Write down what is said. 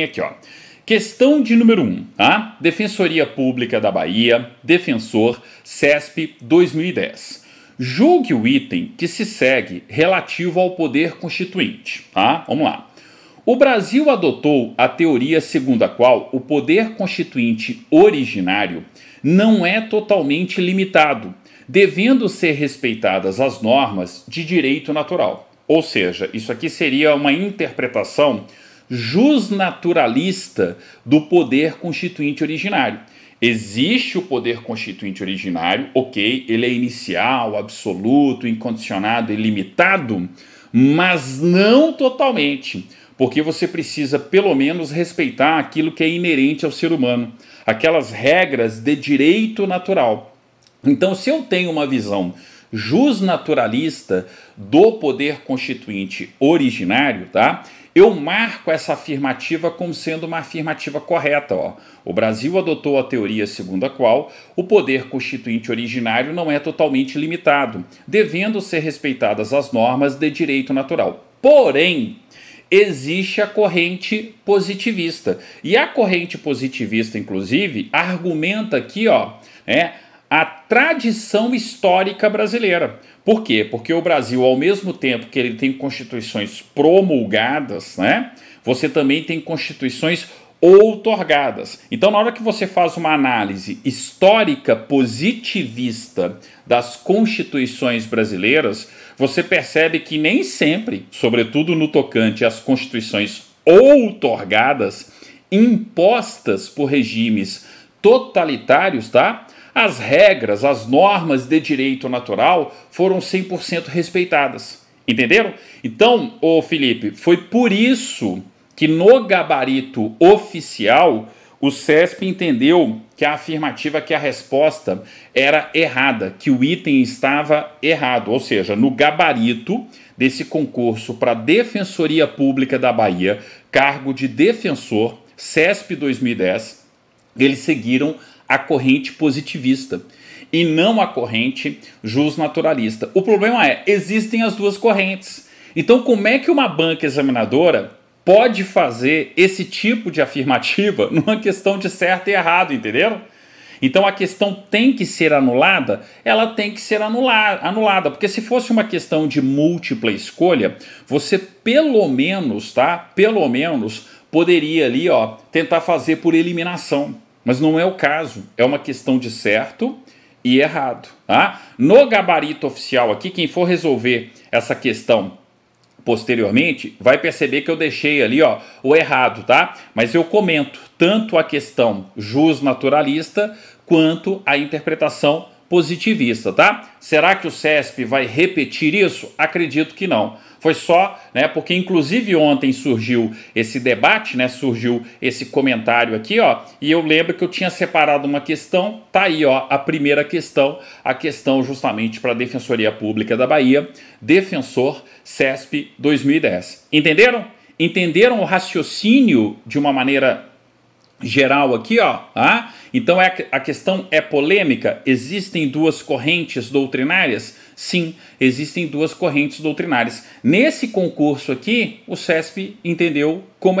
Aqui, ó. Questão de número 1, tá? Defensoria Pública da Bahia, defensor, CESP 2010. Julgue o item que se segue relativo ao poder constituinte, tá? Vamos lá. O Brasil adotou a teoria segundo a qual o poder constituinte originário não é totalmente limitado, devendo ser respeitadas as normas de direito natural. Ou seja, isso aqui seria uma interpretação jusnaturalista do poder constituinte originário. Existe o poder constituinte originário, ok, ele é inicial, absoluto, incondicionado e limitado, mas não totalmente, porque você precisa pelo menos respeitar aquilo que é inerente ao ser humano, aquelas regras de direito natural. Então, se eu tenho uma visão jusnaturalista do poder constituinte originário, tá? Eu marco essa afirmativa como sendo uma afirmativa correta, ó. O Brasil adotou a teoria segundo a qual o poder constituinte originário não é totalmente limitado, devendo ser respeitadas as normas de direito natural. Porém, existe a corrente positivista. E a corrente positivista, inclusive, argumenta aqui, ó, a tradição histórica brasileira. Por quê? Porque o Brasil, ao mesmo tempo que ele tem constituições promulgadas, né, você também tem constituições outorgadas. Então, na hora que você faz uma análise histórica positivista das constituições brasileiras, você percebe que nem sempre, sobretudo no tocante às constituições outorgadas, impostas por regimes totalitários, tá? As regras, as normas de direito natural foram 100% respeitadas, entenderam? Então, ô Felipe, foi por isso que no gabarito oficial o CESP entendeu que a afirmativa, que a resposta era errada, que o item estava errado, ou seja, no gabarito desse concurso para Defensoria Pública da Bahia, cargo de defensor, CESP 2010, eles seguiram a corrente positivista e não a corrente jusnaturalista. O problema é, existem as duas correntes. Então, como é que uma banca examinadora pode fazer esse tipo de afirmativa numa questão de certo e errado, entenderam? Então, a questão tem que ser anulada? Ela tem que ser anulada, porque se fosse uma questão de múltipla escolha, você pelo menos, tá? Pelo menos poderia ali, ó, tentar fazer por eliminação. Mas não é o caso, é uma questão de certo e errado, tá? No gabarito oficial aqui, quem for resolver essa questão posteriormente, vai perceber que eu deixei ali, ó, o errado, tá? Mas eu comento tanto a questão jusnaturalista quanto a interpretação positivista, tá? Será que o CESP vai repetir isso? Acredito que não. Foi só, né, porque inclusive ontem surgiu esse debate, né, surgiu esse comentário aqui, ó, e eu lembro que eu tinha separado uma questão, tá aí, ó, a primeira questão, a questão justamente para a Defensoria Pública da Bahia, defensor CESP 2010. Entenderam? Entenderam o raciocínio de uma maneira geral aqui, ó, tá? Então a questão é polêmica? Existem duas correntes doutrinárias? Sim, existem duas correntes doutrinárias. Nesse concurso aqui, o CESP entendeu como é.